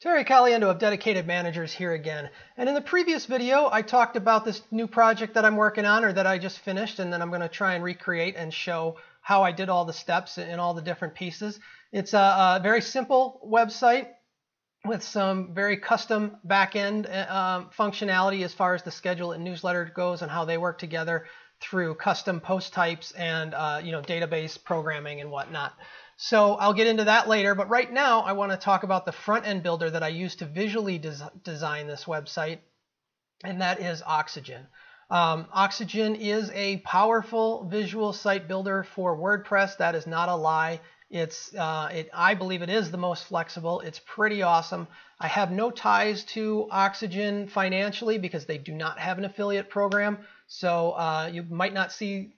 Terry Caliendo of Dedicated Managers here again. And in the previous video, I talked about this new project that I'm working on, or that I just finished, and then I'm going to try and recreate and show how I did all the steps and all the different pieces. It's a very simple website with some very custom back-end functionality as far as the schedule and newsletter goes and how they work together through custom post types and database programming and whatnot. So I'll get into that later, but right now I want to talk about the front-end builder that I use to visually design this website, and that is Oxygen. Oxygen is a powerful visual site builder for WordPress. That is not a lie. It's, I believe it is the most flexible. It's pretty awesome. I have no ties to Oxygen financially because they do not have an affiliate program. So you might not see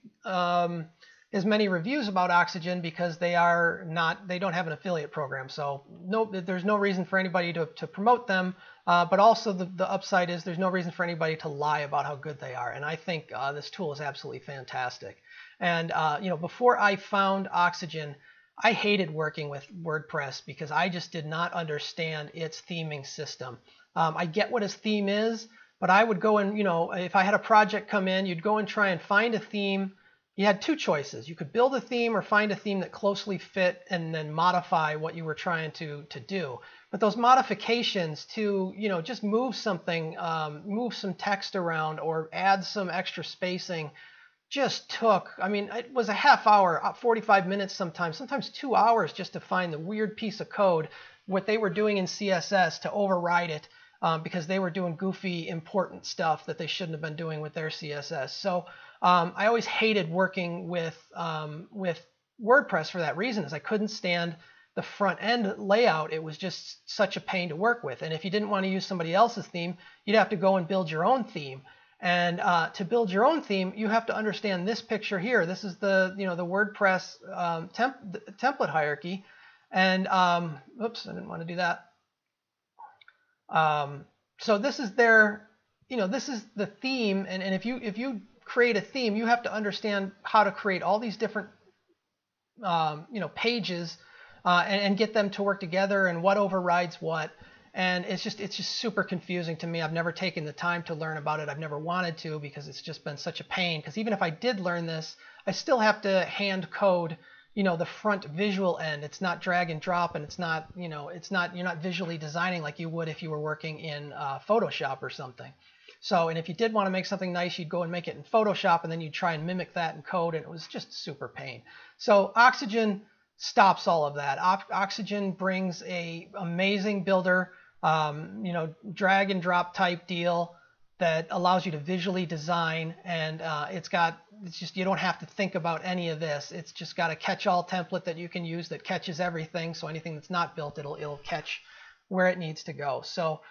as many reviews about Oxygen because they don't have an affiliate program. So no, there's no reason for anybody to promote them. But also the upside is there's no reason for anybody to lie about how good they are. And I think this tool is absolutely fantastic. And before I found Oxygen, I hated working with WordPress because I just did not understand its theming system. I get what its theme is, but I would go and, if I had a project come in, you'd go and try and find a theme. You had two choices. You could build a theme or find a theme that closely fit and then modify what you were trying to do. But those modifications to, just move something, move some text around or add some extra spacing, just took, it was a half hour, 45 minutes sometimes 2 hours just to find the weird piece of code, what they were doing in CSS to override it because they were doing goofy, important stuff that they shouldn't have been doing with their CSS. So I always hated working with WordPress for that reason, is I couldn't stand the front end layout. It was just such a pain to work with. And if you didn't want to use somebody else's theme, you'd have to go and build your own theme. And to build your own theme, you have to understand this picture here. This is the the WordPress template hierarchy. And oops, I didn't want to do that. So this is their this is the theme. And if you create a theme, you have to understand how to create all these different pages and get them to work together and what overrides what. And it's just super confusing to me. I've never taken the time to learn about it. I've never wanted to because it's just been such a pain. Because even if I did learn this, I still have to hand code, the front visual end. It's not drag and drop, and it's not, you're not visually designing like you would if you were working in Photoshop or something. So, and if you did want to make something nice, you'd go and make it in Photoshop, and then you'd try and mimic that in code, and it was just super pain. So Oxygen stops all of that. Oxygen brings an amazing builder. Drag and drop type deal that allows you to visually design, and it's just you don't have to think about any of this. It's just got a catch-all template that you can use that catches everything. So anything that's not built, it'll catch where it needs to go. So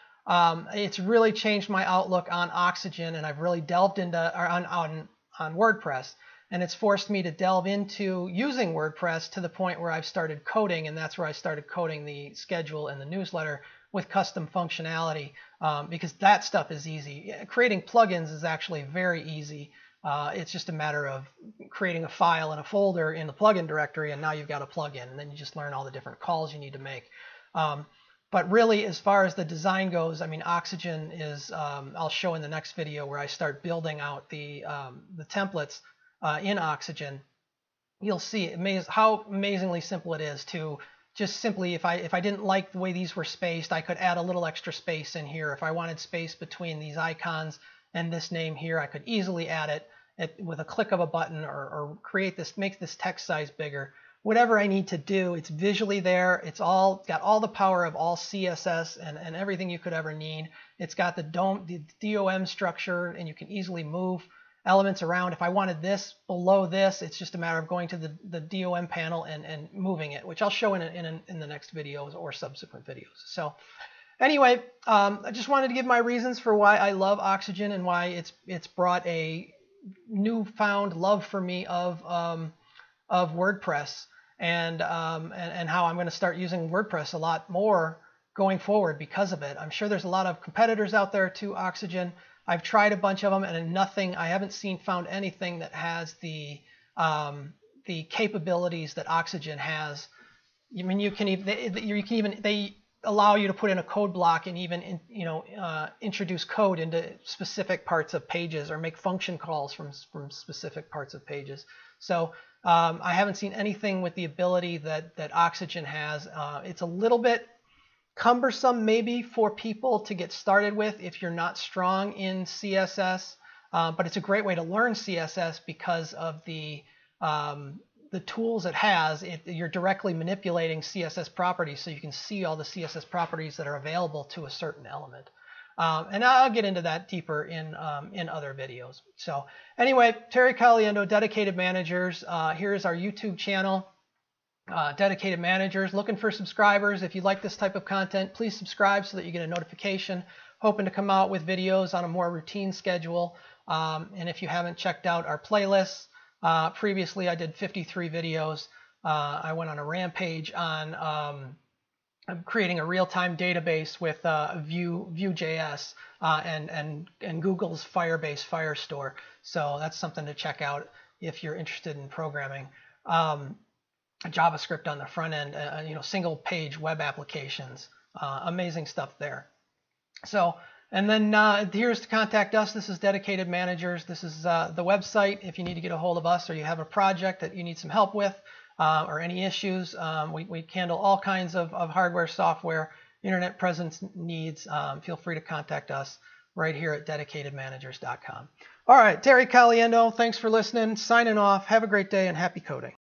it's really changed my outlook on Oxygen, and I've really delved into on WordPress, and it's forced me to delve into using WordPress to the point where I've started coding, and that's where I started coding the schedule and the newsletter with custom functionality, because that stuff is easy. Creating plugins is actually very easy. It's just a matter of creating a file and a folder in the plugin directory, and now you've got a plugin, and then you just learn all the different calls you need to make. But really, as far as the design goes, Oxygen is, I'll show in the next video where I start building out the templates in Oxygen. You'll see how amazingly simple it is to just simply, if I didn't like the way these were spaced, I could add a little extra space in here. If I wanted space between these icons and this name here, I could easily add it with a click of a button, or make this text size bigger. Whatever I need to do, it's visually there. It's all got all the power of all CSS and everything you could ever need. It's got the DOM structure, and you can easily move elements around. If I wanted this below this, it's just a matter of going to the DOM panel and moving it, which I'll show in the next videos or subsequent videos. So anyway, I just wanted to give my reasons for why I love Oxygen and why it's brought a newfound love for me of WordPress, and how I'm going to start using WordPress a lot more going forward because of it. I'm sure there's a lot of competitors out there to Oxygen. I've tried a bunch of them, and I haven't found anything that has the capabilities that Oxygen has. You can even allow you to put in a code block and even introduce code into specific parts of pages or make function calls from specific parts of pages. So I haven't seen anything with the ability that Oxygen has. It's a little bit cumbersome maybe for people to get started with if you're not strong in CSS, but it's a great way to learn CSS because of the tools it has. You're directly manipulating CSS properties, so you can see all the CSS properties that are available to a certain element. And I'll get into that deeper in other videos. So anyway, Terry Caliendo, Dedicated Managers. Here is our YouTube channel, Dedicated Managers. Looking for subscribers. If you like this type of content, please subscribe so that you get a notification. Hoping to come out with videos on a more routine schedule. And if you haven't checked out our playlists, previously I did 53 videos. I went on a rampage on creating a real-time database with Vue.js and Google's Firebase Firestore. So that's something to check out if you're interested in programming. JavaScript on the front end, single-page web applications. Amazing stuff there. So, and then here's to contact us. This is Dedicated Managers. This is the website. If you need to get a hold of us or you have a project that you need some help with, or any issues, we handle all kinds of hardware, software, internet presence needs. Feel free to contact us right here at DedicatedManagers.com. All right, Terry Caliendo, thanks for listening. Signing off. Have a great day and happy coding.